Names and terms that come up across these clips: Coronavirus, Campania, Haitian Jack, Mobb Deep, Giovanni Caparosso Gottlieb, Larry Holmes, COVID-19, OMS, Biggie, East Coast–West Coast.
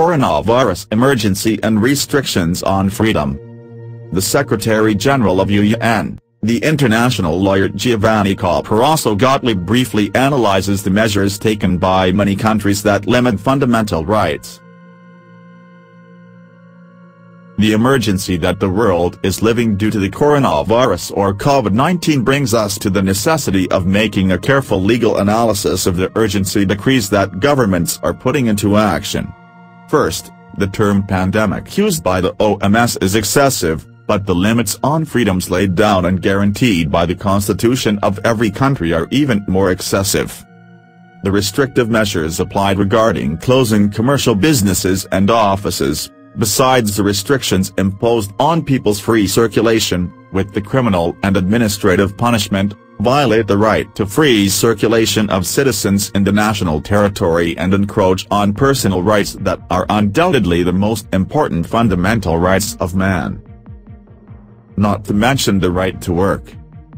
coronavirus emergency and restrictions on freedom. The Secretary-General of UN, the international lawyer Giovanni Caparosso Gottlieb, briefly analyzes the measures taken by many countries that limit fundamental rights. The emergency that the world is living due to the coronavirus or COVID-19 brings us to the necessity of making a careful legal analysis of the urgency decrees that governments are putting into action. First, the term pandemic used by the OMS is excessive, but the limits on freedoms laid down and guaranteed by the constitution of every country are even more excessive. The restrictive measures applied regarding closing commercial businesses and offices, besides the restrictions imposed on people's free circulation, with the criminal and administrative punishment, violate the right to free circulation of citizens in the national territory and encroach on personal rights that are undoubtedly the most important fundamental rights of man. Not to mention the right to work.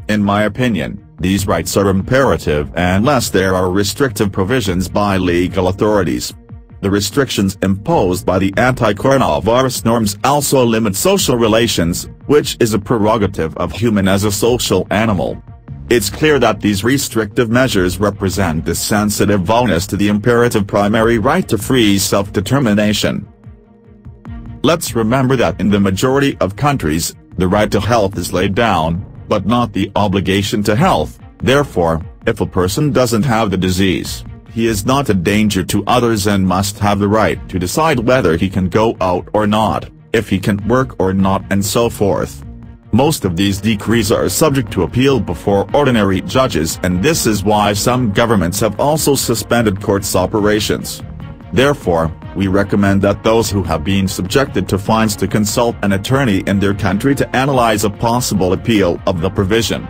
In my opinion, these rights are imperative unless there are restrictive provisions by legal authorities. The restrictions imposed by the anti-coronavirus norms also limit social relations, which is a prerogative of human as a social animal. It's clear that these restrictive measures represent the sensitive bonus to the imperative primary right to free self-determination. Let's remember that in the majority of countries, the right to health is laid down, but not the obligation to health. Therefore, if a person doesn't have the disease, he is not a danger to others and must have the right to decide whether he can go out or not, if he can work or not, and so forth. Most of these decrees are subject to appeal before ordinary judges, and this is why some governments have also suspended courts' operations. Therefore, we recommend that those who have been subjected to fines to consult an attorney in their country to analyze a possible appeal of the provision.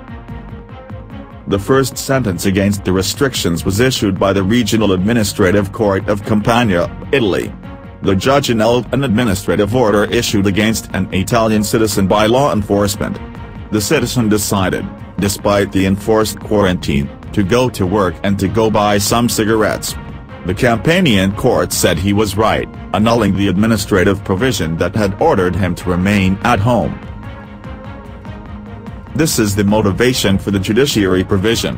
The first sentence against the restrictions was issued by the Regional Administrative Court of Campania, Italy. The judge annulled an administrative order issued against an Italian citizen by law enforcement. The citizen decided, despite the enforced quarantine, to go to work and to go buy some cigarettes. The Campanian court said he was right, annulling the administrative provision that had ordered him to remain at home. This is the motivation for the judiciary provision.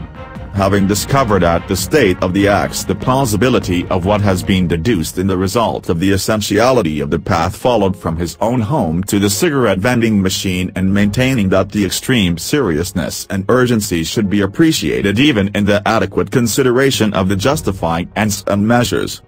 Having discovered at the state of the acts the plausibility of what has been deduced in the result of the essentiality of the path followed from his own home to the cigarette vending machine, and maintaining that the extreme seriousness and urgency should be appreciated even in the adequate consideration of the justifying and some measures.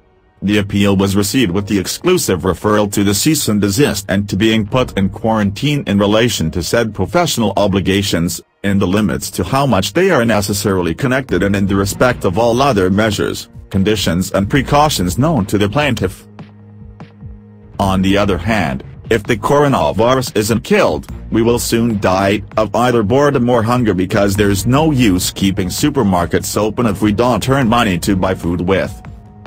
The appeal was received with the exclusive referral to the cease and desist and to being put in quarantine in relation to said professional obligations, in the limits to how much they are necessarily connected and in the respect of all other measures, conditions and precautions known to the plaintiff. On the other hand, if the coronavirus isn't killed, we will soon die of either boredom or hunger, because there's no use keeping supermarkets open if we don't earn money to buy food with.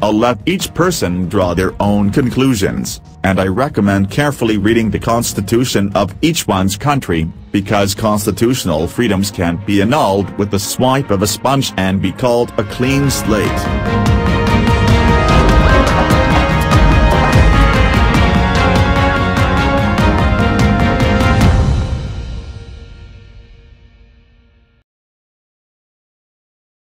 I'll let each person draw their own conclusions, and I recommend carefully reading the constitution of each one's country, because constitutional freedoms can't be annulled with the swipe of a sponge and be called a clean slate.